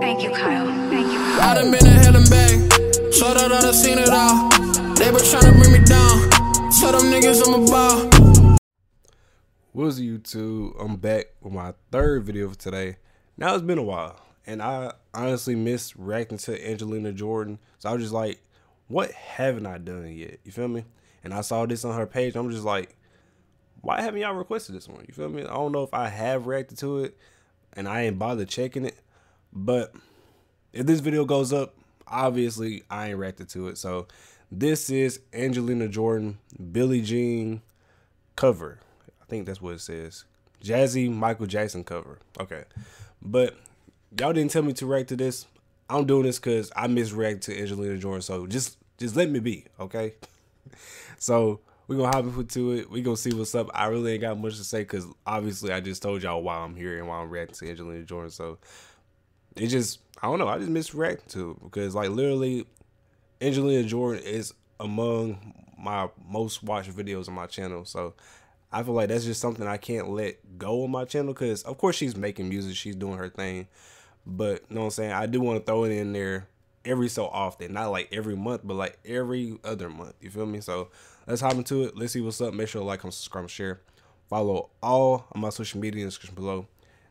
Thank you, Kyle. Thank you, Kyle. I done been to hell and back. Showed out that I seen it all. They been trying to bring me down. Tell them niggas I'm a ball. What's up, YouTube? I'm back with my third video for today. Now it's been a while, and I honestly miss reacting to Angelina Jordan. So I was just like, what haven't I done yet? You feel me? And I saw this on her page. I'm just like, why haven't y'all requested this one? You feel me? I don't know if I have reacted to it, and I ain't bothered checking it. But if this video goes up, obviously I ain't reacted to it. So this is Angelina Jordan, Billie Jean cover. I think that's what it says. Jazzy Michael Jackson cover. Okay. But y'all didn't tell me to react to this. I'm doing this because I misreacted to Angelina Jordan. So just let me be, okay? So we're going to hop into it. We're going to see what's up. I really ain't got much to say because obviously I just told y'all why I'm here and why I'm reacting to Angelina Jordan. So it just, I don't know. I just misreacted to it because, like, literally Angelina Jordan is among my most watched videos on my channel. So I feel like that's just something I can't let go on my channel because, of course, she's making music. She's doing her thing. But, you know what I'm saying? I do want to throw it in there every so often. Not like every month, but like every other month. You feel me? So let's hop into it. Let's see what's up. Make sure to like, comment, subscribe, share. Follow all of my social media in the description below.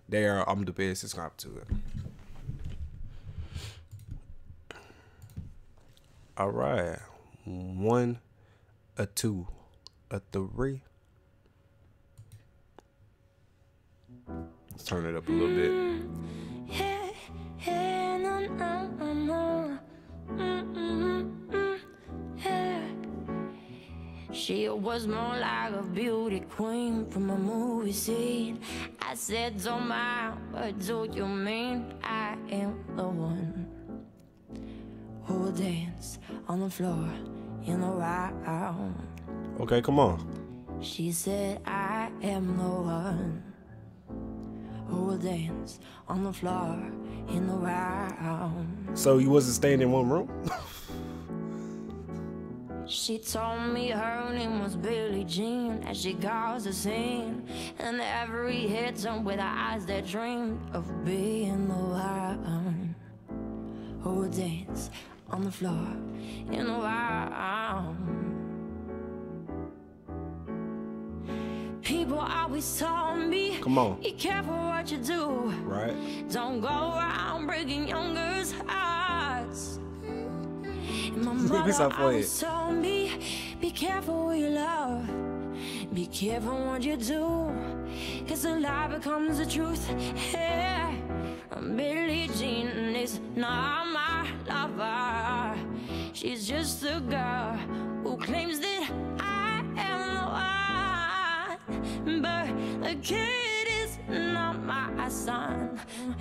They are, I'm the best. Subscribe to it. All right, 1, a 2, a 3. Let's turn it up a little bit. She was more like a beauty queen from a movie scene. I said, don't mind, what do you mean? I am the one who will dance on the floor in the round. Okay, come on. She said, I am the one who will dance on the floor in the round. So you wasn't staying in one room? She told me her name was Billie Jean as she caused the scene. And every hit turned with her eyes that dreamed of being the one who will dance on the floor in the wild. People always told me, come on, be careful what you do, right? Don't go around breaking young girls' hearts. And my mother always told me, be careful what you love, be careful what you do, cause a lie becomes the truth. Yeah. Billie Jean is not my lover. She's just a girl who claims that I am the one, but the kid is not my son.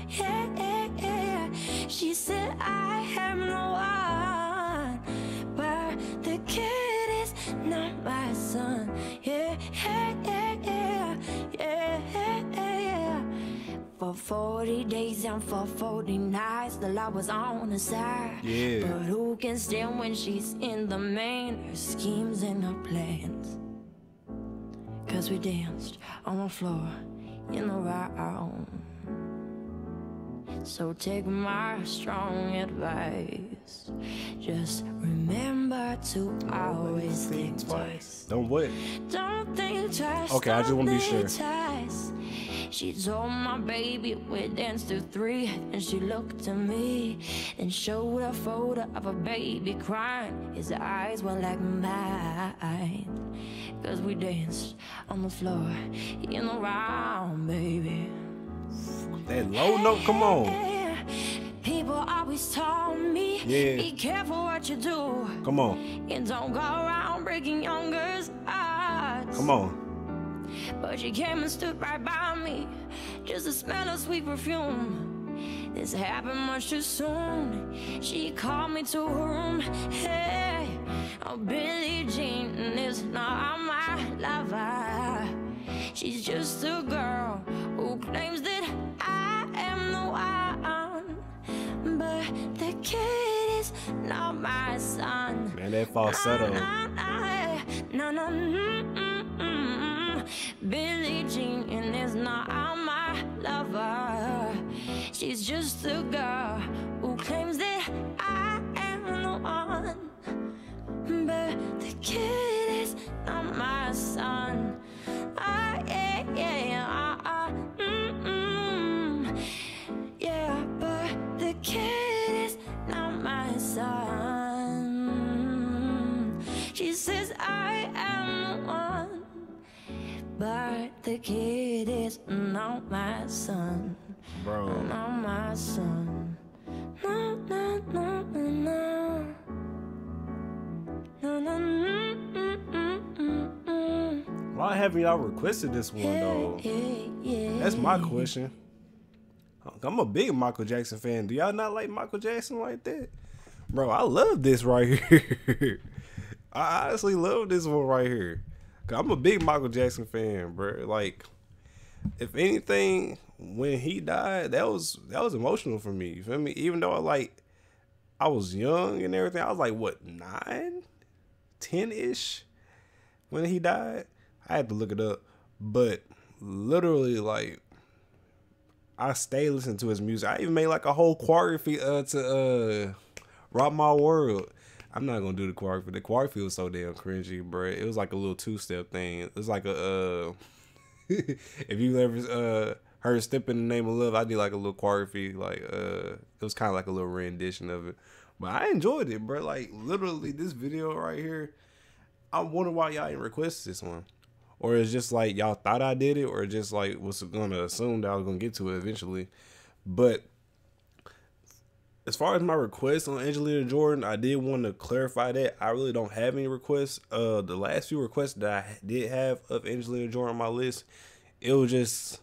Yeah, yeah, yeah. She said I am the one, but the kid is not my son. Yeah, yeah, yeah, yeah, yeah, yeah, yeah. For 40 days and for 40 nights, the law was on her side. Yeah. But who can stand when she's in the main? Her schemes and her plans. Cause we danced on the floor in the round. So take my strong advice. Just remember to always think twice. Don't wait. Don't think twice. Okay, I just want to be sure. Twice. She told my baby we danced to 3, and she looked at me and showed a photo of a baby crying. His eyes were like mine, cause we danced on the floor in the round, baby. That low note, come on. People always told me, yeah, be careful what you do, come on, and don't go around breaking young girls' hearts, come on. But she came and stood right by me, just the smell of sweet perfume. This happened much too soon. She called me to her room. Hey, oh, Billie Jean is not my lover. She's just a girl who claims that I am the one, but the kid is not my son. Man, that falsetto. No, no, no, no, no. Billie Jean is not on my She's just a girl who claims that I am the one, but the kid is not my son. But the kid is not my son. She says I am the one, but the kid is not my son. Bro, not my son. No, no, no, no, no. No, no, no, no, no, no, no. Why haven't y'all requested this one though? That's my question. I'm a big Michael Jackson fan. Do y'all not like Michael Jackson like that? Bro, I love this right here. I honestly love this one right here. I'm a big Michael Jackson fan, bro. Like, if anything, when he died, that was emotional for me. You feel me? Even though I was young and everything, I was like, what, 9, 10-ish when he died. I had to look it up, but literally, like, I stay listening to his music. I even made like a whole choreography to Rock My World. I'm not gonna do the choreography. The choreography was so damn cringy, bro. It was like a little two-step thing. It was like a if you ever heard "Step in the Name of Love," I did like a little choreography. Like it was kind of like a little rendition of it, but I enjoyed it, bro. Like literally, this video right here. I wonder why y'all didn't request this one, or it's just like y'all thought I did it, or just like was gonna assume that I was gonna get to it eventually, but. As far as my requests on Angelina Jordan, I did want to clarify that I really don't have any requests. The last few requests that I did have of Angelina Jordan on my list, it was just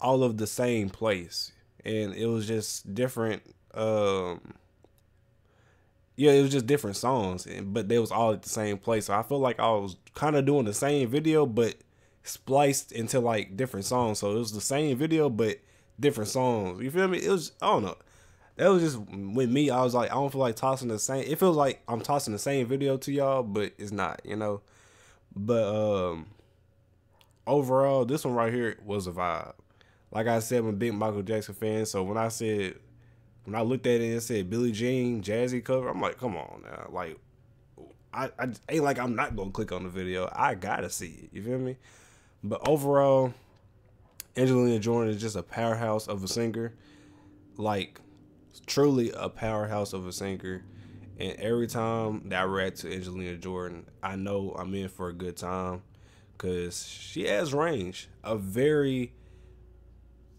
all of the same place, and it was just different. Yeah, it was just different songs, but they was all at the same place. So I feel like I was kind of doing the same video, but spliced into like different songs. So it was the same video, but different songs. You feel me? It was, I don't know. That was just with me. I was like, I don't feel like tossing the same. It feels like I'm tossing the same video to y'all, but it's not, you know. But overall, this one right here was a vibe. Like I said, I'm a big Michael Jackson fan. So when I looked at it and said Billie Jean Jazzy cover, I'm like, come on now. Like, I ain't like I'm not gonna click on the video. I gotta see it. You feel me? But overall, Angelina Jordan is just a powerhouse of a singer. Like. Truly a powerhouse of a singer, and every time that I react to Angelina Jordan, I know I'm in for a good time, because she has range, a very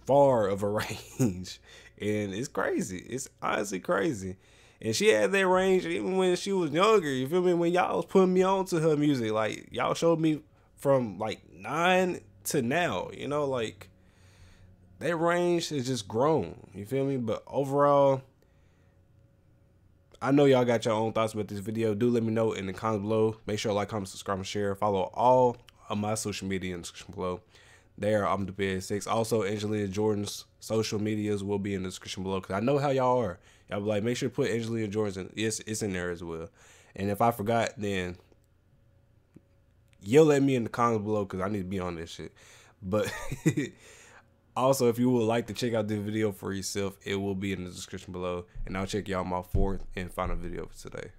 far of a range, and it's crazy. It's honestly crazy, and she had that range even when she was younger. You feel me? When y'all was putting me on to her music, like y'all showed me from like 9 to now, you know, like. That range is just grown, you feel me? But overall, I know y'all got your own thoughts about this video. Do let me know in the comments below. Make sure to like, comment, subscribe, and share. Follow all of my social media in the description below. There, I'm the BS6. Also, Angelina Jordan's social medias will be in the description below, because I know how y'all are. Y'all be like, make sure to put Angelina Jordan's in. Yes, it's in there as well. And if I forgot, then yell at me in the comments below, because I need to be on this shit. But... Also, if you would like to check out the video for yourself, it will be in the description below. And I'll check y'all my 4th and final video for today.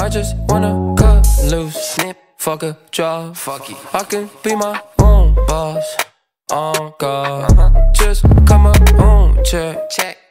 I just wanna cut loose, snip, fuck a job, fuck it. I can be my own boss, on God. Just come up on check.